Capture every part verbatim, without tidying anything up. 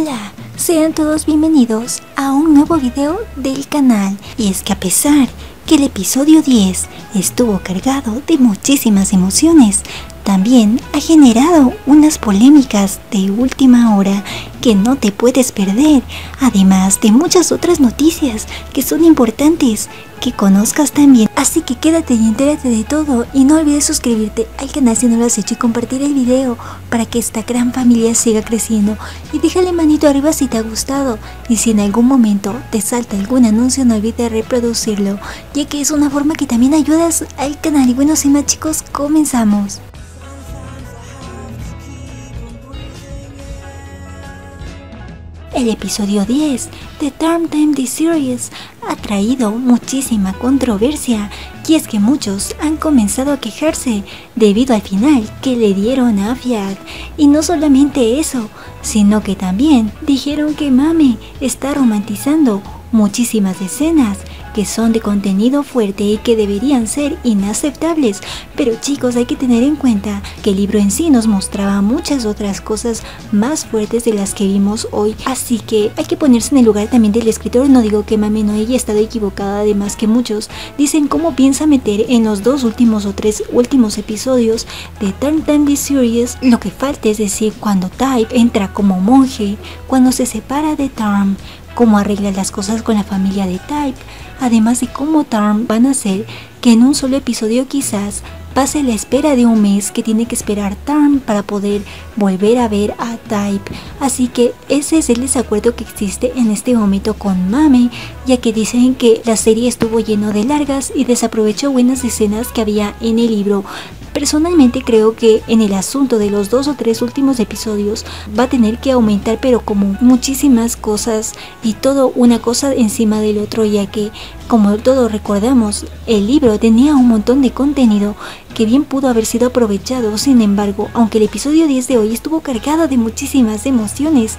Hola, sean todos bienvenidos a un nuevo video del canal. Y es que a pesar que el episodio diez estuvo cargado de muchísimas emociones, también ha generado unas polémicas de última hora que no te puedes perder, además de muchas otras noticias que son importantes que conozcas también. Así que quédate y entérate de todo y no olvides suscribirte al canal si no lo has hecho y compartir el video para que esta gran familia siga creciendo, y déjale manito arriba si te ha gustado, y si en algún momento te salta algún anuncio no olvides reproducirlo, ya que es una forma que también ayudas al canal. Y bueno, sin más chicos, comenzamos. El episodio diez de TharnType The Series ha traído muchísima controversia, y es que muchos han comenzado a quejarse debido al final que le dieron a Fiat. Y no solamente eso, sino que también dijeron que Mame está romantizando muchísimas escenas que son de contenido fuerte y que deberían ser inaceptables. Pero chicos, hay que tener en cuenta que el libro en sí nos mostraba muchas otras cosas más fuertes de las que vimos hoy, así que hay que ponerse en el lugar también del escritor. No digo que Mame no haya estado equivocada, además que muchos dicen cómo piensa meter en los dos últimos o tres últimos episodios de TharnType The Series lo que falta, es decir, cuando Type entra como monje, cuando se separa de Tarn, cómo arregla las cosas con la familia de Type, además de cómo Tarn van a hacer que en un solo episodio quizás pase la espera de un mes que tiene que esperar Tarn para poder volver a ver a Type. Así que ese es el desacuerdo que existe en este momento con Mame, ya que dicen que la serie estuvo lleno de largas y desaprovechó buenas escenas que había en el libro. Personalmente creo que en el asunto de los dos o tres últimos episodios va a tener que aumentar, pero como muchísimas cosas y todo una cosa encima del otro, ya que como todos recordamos el libro tenía un montón de contenido que bien pudo haber sido aprovechado. Sin embargo, aunque el episodio diez de hoy estuvo cargado de muchísimas emociones,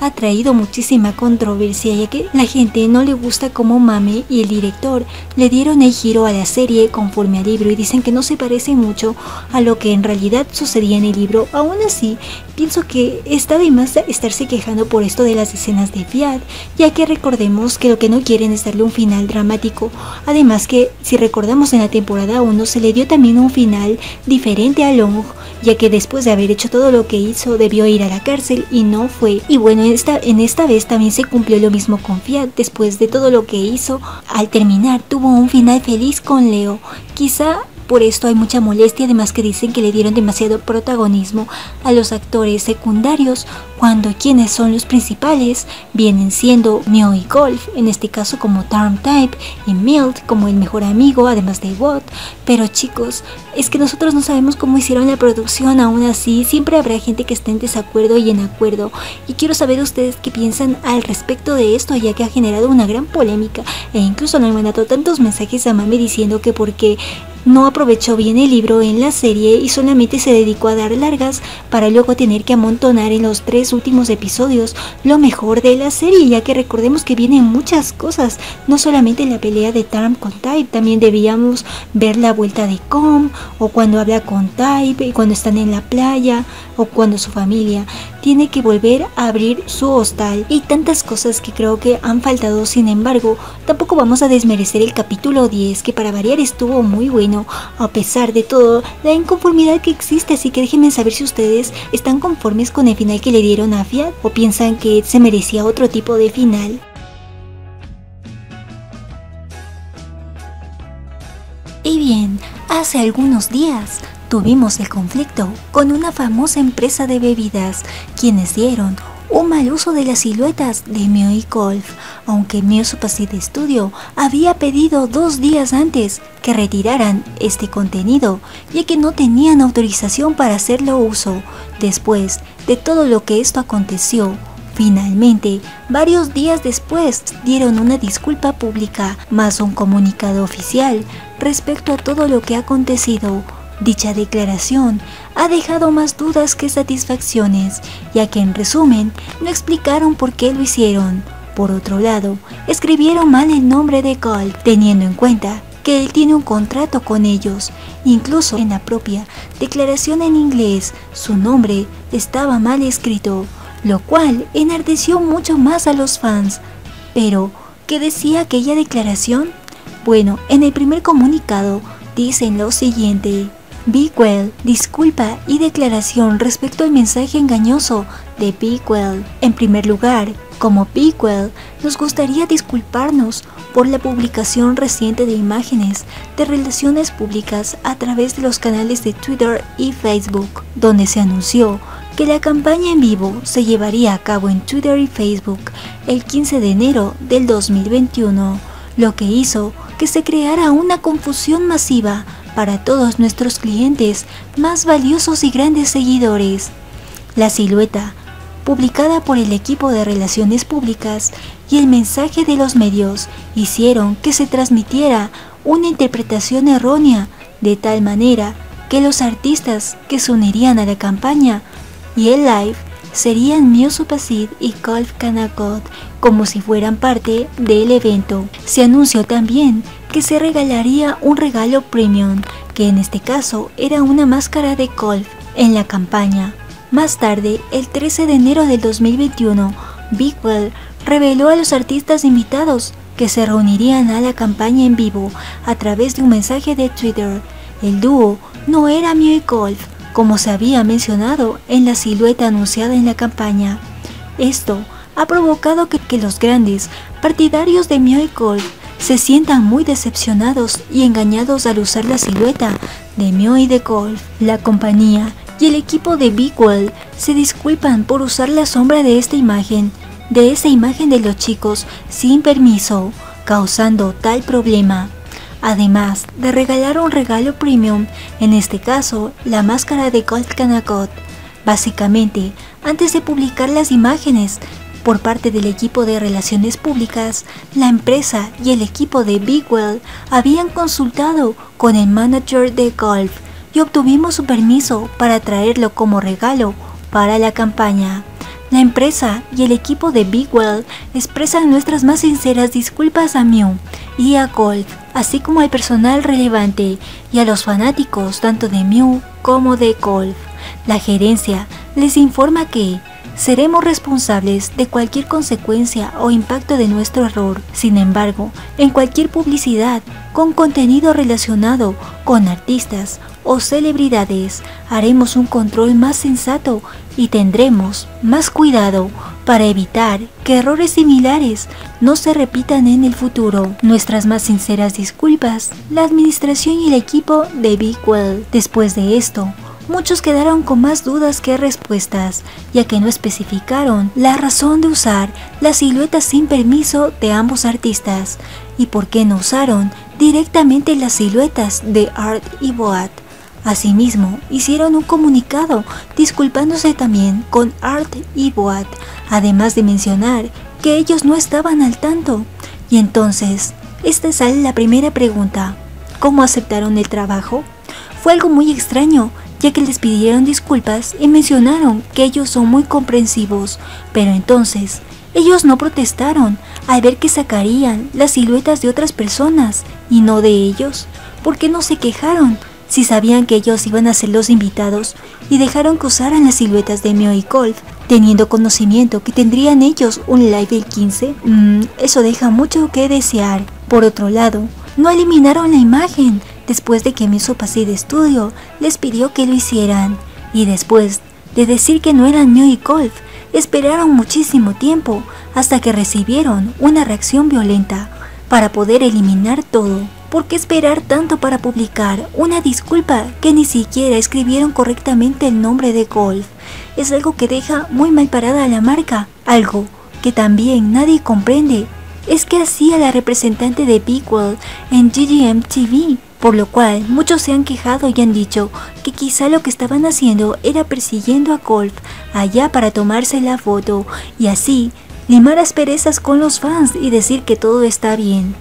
ha traído muchísima controversia, ya que la gente no le gusta cómo Mame y el director le dieron el giro a la serie conforme al libro, y dicen que no se parece mucho a lo que en realidad sucedía en el libro. Aún así, pienso que está de más estarse quejando por esto de las escenas de Fiat, ya que recordemos que lo que no quieren es darle un final dramático. Además que, si recordamos, en la temporada uno se le dio también un final diferente a Long, ya que después de haber hecho todo lo que hizo debió ir a la cárcel y no fue. Y bueno, Esta, en esta vez también se cumplió lo mismo con Fiat. Después de todo lo que hizo, al terminar tuvo un final feliz con Leo. Quizá por esto hay mucha molestia, además que dicen que le dieron demasiado protagonismo a los actores secundarios, cuando quienes son los principales vienen siendo Mio y Golf, en este caso como TharnType, y Milt como el mejor amigo, además de Boat. Pero chicos, es que nosotros no sabemos cómo hicieron la producción. Aún así, siempre habrá gente que esté en desacuerdo y en acuerdo, y quiero saber ustedes qué piensan al respecto de esto, ya que ha generado una gran polémica, e incluso le han mandado tantos mensajes a Mame diciendo que porque no aprovechó bien el libro en la serie y solamente se dedicó a dar largas para luego tener que amontonar en los tres últimos episodios lo mejor de la serie, ya que recordemos que vienen muchas cosas, no solamente la pelea de Tarn con Type, también debíamos ver la vuelta de Com, o cuando habla con Type y cuando están en la playa, o cuando su familia tiene que volver a abrir su hostal, y tantas cosas que creo que han faltado. Sin embargo, tampoco vamos a desmerecer el capítulo diez, que para variar estuvo muy bueno, a pesar de todo la inconformidad que existe. Así que déjenme saber si ustedes están conformes con el final que le dieron a Fiat, o piensan que se merecía otro tipo de final. Y bien, hace algunos días tuvimos el conflicto con una famosa empresa de bebidas, quienes dieron un mal uso de las siluetas de Mio y Golf, aunque Mio Suppasit Studio había pedido dos días antes que retiraran este contenido, ya que no tenían autorización para hacerlo uso. Después de todo lo que esto aconteció, finalmente, varios días después, dieron una disculpa pública, más un comunicado oficial respecto a todo lo que ha acontecido. Dicha declaración ha dejado más dudas que satisfacciones, ya que en resumen no explicaron por qué lo hicieron. Por otro lado, escribieron mal el nombre de Cole, teniendo en cuenta que él tiene un contrato con ellos. Incluso en la propia declaración en inglés, su nombre estaba mal escrito, lo cual enardeció mucho más a los fans. Pero, ¿qué decía aquella declaración? Bueno, en el primer comunicado dicen lo siguiente: Be Well, disculpa y declaración respecto al mensaje engañoso de Be Well. En primer lugar, como Be Well, nos gustaría disculparnos por la publicación reciente de imágenes de relaciones públicas a través de los canales de Twitter y Facebook, donde se anunció que la campaña en vivo se llevaría a cabo en Twitter y Facebook el quince de enero del dos mil veintiuno, lo que hizo que se creara una confusión masiva para todos nuestros clientes más valiosos y grandes seguidores. La silueta, publicada por el equipo de relaciones públicas, y el mensaje de los medios hicieron que se transmitiera una interpretación errónea, de tal manera que los artistas que se unirían a la campaña y el live serían Mio Suppasit y Gulf Kanawut, como si fueran parte del evento. Se anunció también que se regalaría un regalo premium, que en este caso era una máscara de golf, en la campaña. Más tarde, el trece de enero del dos mil veintiuno, Bigwell reveló a los artistas invitados que se reunirían a la campaña en vivo a través de un mensaje de Twitter. El dúo no era Mio y Golf, como se había mencionado en la silueta anunciada en la campaña. Esto ha provocado que, que los grandes partidarios de Mio y Golf se sientan muy decepcionados y engañados al usar la silueta de Mio y de Golf. La compañía y el equipo de Bigwell se disculpan por usar la sombra de esta imagen, de esa imagen de los chicos sin permiso, causando tal problema. Además de regalar un regalo premium, en este caso la máscara de Gulf Kanawut. Básicamente, antes de publicar las imágenes, por parte del equipo de relaciones públicas, la empresa y el equipo de Bigwell habían consultado con el manager de Golf y obtuvimos su permiso para traerlo como regalo para la campaña. La empresa y el equipo de Bigwell expresan nuestras más sinceras disculpas a Mew y a Golf, así como al personal relevante y a los fanáticos tanto de Mew como de Golf. La gerencia les informa que seremos responsables de cualquier consecuencia o impacto de nuestro error. Sin embargo, en cualquier publicidad con contenido relacionado con artistas o celebridades, haremos un control más sensato y tendremos más cuidado para evitar que errores similares no se repitan en el futuro. Nuestras más sinceras disculpas, la administración y el equipo de Be Well. Después de esto, muchos quedaron con más dudas que respuestas, ya que no especificaron la razón de usar la silueta sin permiso de ambos artistas y por qué no usaron directamente las siluetas de Art y Boat. Asimismo, hicieron un comunicado disculpándose también con Art y Boat, además de mencionar que ellos no estaban al tanto. Y entonces, esta sale la primera pregunta: ¿cómo aceptaron el trabajo? Fue algo muy extraño, ya que les pidieron disculpas y mencionaron que ellos son muy comprensivos, pero entonces ellos no protestaron al ver que sacarían las siluetas de otras personas y no de ellos. ¿Por qué no se quejaron si sabían que ellos iban a ser los invitados y dejaron que usaran las siluetas de Mio y Golf, teniendo conocimiento que tendrían ellos un live del quince? Mm, eso deja mucho que desear. Por otro lado, no eliminaron la imagen después de que Mio Suppasit Studio les pidió que lo hicieran, y después de decir que no eran Mio y Golf, esperaron muchísimo tiempo hasta que recibieron una reacción violenta para poder eliminar todo. ¿Por qué esperar tanto para publicar una disculpa que ni siquiera escribieron correctamente el nombre de Golf? Es algo que deja muy mal parada a la marca. Algo que también nadie comprende es que hacía la representante de Bigwell en G G M T V, por lo cual muchos se han quejado y han dicho que quizá lo que estaban haciendo era persiguiendo a Golf allá para tomarse la foto y así limar asperezas con los fans y decir que todo está bien.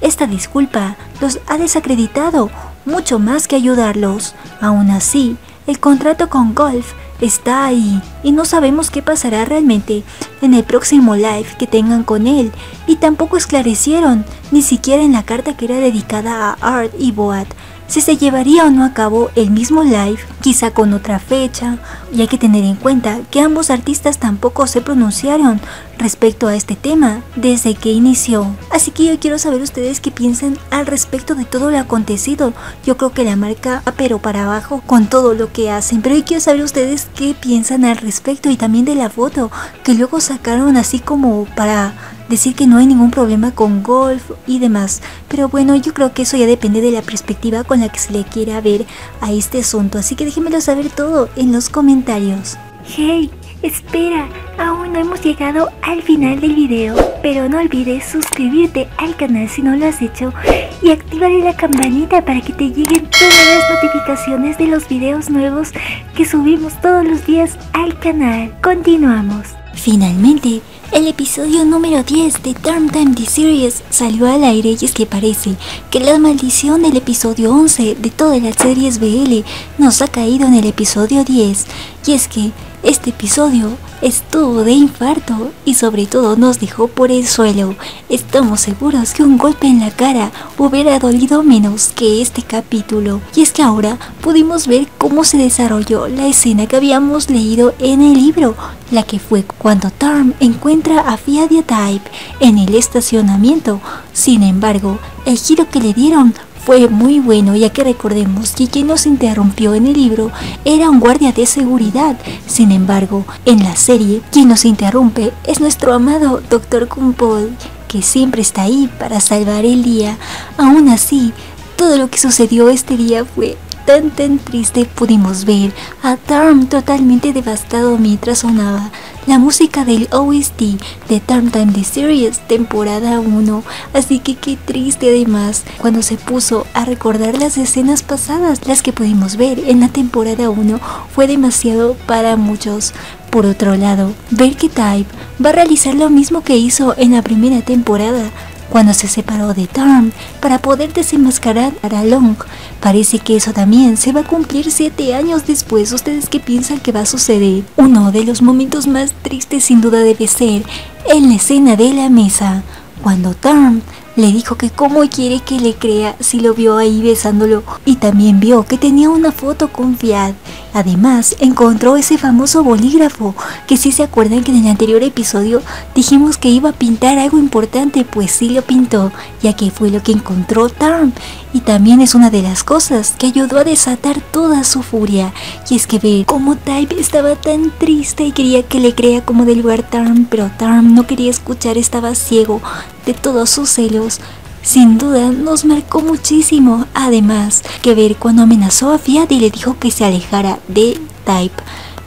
Esta disculpa los ha desacreditado mucho más que ayudarlos. Aún así, el contrato con Golf está ahí y no sabemos qué pasará realmente en el próximo live que tengan con él, y tampoco esclarecieron ni siquiera en la carta que era dedicada a Art y Boat. si se llevaría o no a cabo el mismo live, quizá con otra fecha, y hay que tener en cuenta que ambos artistas tampoco se pronunciaron respecto a este tema desde que inició. Así que yo quiero saber ustedes qué piensan al respecto de todo lo acontecido. Yo creo que la marca va pero para abajo con todo lo que hacen, pero yo quiero saber ustedes qué piensan al respecto, y también de la foto que luego sacaron así como para decir que no hay ningún problema con Golf y demás. Pero bueno, yo creo que eso ya depende de la perspectiva con la que se le quiera ver a este asunto, así que déjenmelo saber todo en los comentarios. Hey, espera, aún no hemos llegado al final del video, pero no olvides suscribirte al canal si no lo has hecho y activar la campanita para que te lleguen todas las notificaciones de los videos nuevos que subimos todos los días al canal. Continuamos. Finalmente, el episodio número diez de TharnType The Series salió al aire, y es que parece que la maldición del episodio once de todas las series B L nos ha caído en el episodio diez, y es que este episodio estuvo de infarto y sobre todo nos dejó por el suelo. Estamos seguros que un golpe en la cara hubiera dolido menos que este capítulo, y es que ahora pudimos ver cómo se desarrolló la escena que habíamos leído en el libro, la que fue cuando Tharn encuentra a TharnType en el estacionamiento. Sin embargo, el giro que le dieron fue muy bueno, ya que recordemos que quien nos interrumpió en el libro era un guardia de seguridad. Sin embargo, en la serie, quien nos interrumpe es nuestro amado doctor Kumpol, que siempre está ahí para salvar el día. Aún así, todo lo que sucedió este día fue tan tan triste. Pudimos ver a Tharn totalmente devastado mientras sonaba la música del O S T de TharnType The Series temporada uno, así que qué triste. Además, cuando se puso a recordar las escenas pasadas, las que pudimos ver en la temporada uno, fue demasiado para muchos. Por otro lado, ver que Type va a realizar lo mismo que hizo en la primera temporada, cuando se separó de Tharn para poder desenmascarar a Long. Parece que eso también se va a cumplir siete años después. ¿Ustedes qué piensan que va a suceder? Uno de los momentos más tristes sin duda debe ser en la escena de la mesa, cuando Tharn le dijo que cómo quiere que le crea si lo vio ahí besándolo, y también vio que tenía una foto con Fiat. Además, encontró ese famoso bolígrafo, que si se acuerdan que en el anterior episodio dijimos que iba a pintar algo importante, pues sí lo pintó, ya que fue lo que encontró Tharn, y también es una de las cosas que ayudó a desatar toda su furia. Y es que ver cómo Type estaba tan triste y quería que le crea como del lugar Tharn, pero Tharn no quería escuchar, estaba ciego de todos sus celos. Sin duda nos marcó muchísimo. Además, que ver cuando amenazó a Fiat y le dijo que se alejara de Type,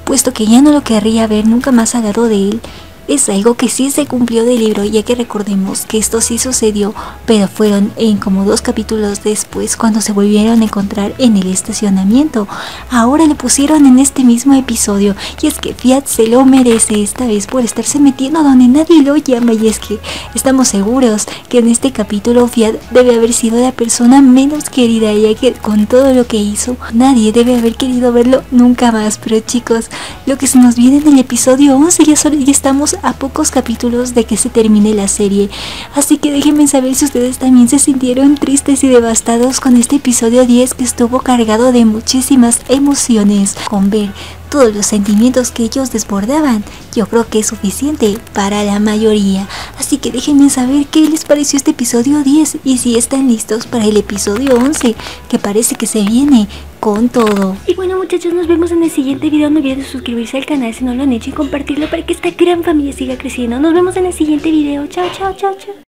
puesto que ya no lo querría ver nunca más al lado de él, es algo que sí se cumplió del libro, ya que recordemos que esto sí sucedió, pero fueron en como dos capítulos después, cuando se volvieron a encontrar en el estacionamiento. Ahora lo pusieron en este mismo episodio, y es que Fiat se lo merece esta vez por estarse metiendo donde nadie lo llama, y es que estamos seguros que en este capítulo Fiat debe haber sido la persona menos querida, ya que con todo lo que hizo nadie debe haber querido verlo nunca más. Pero chicos, lo que se nos viene en el episodio once, ya, solo, ya estamos a pocos capítulos de que se termine la serie, así que déjenme saber si ustedes también se sintieron tristes y devastados con este episodio diez, que estuvo cargado de muchísimas emociones. Con ver todos los sentimientos que ellos desbordaban, yo creo que es suficiente para la mayoría, así que déjenme saber qué les pareció este episodio diez y si están listos para el episodio once, que parece que se viene con todo. Y bueno, muchachos, nos vemos en el siguiente video. No olviden suscribirse al canal si no lo han hecho y compartirlo para que esta gran familia siga creciendo. Nos vemos en el siguiente video. Chao, chao, chao, chao.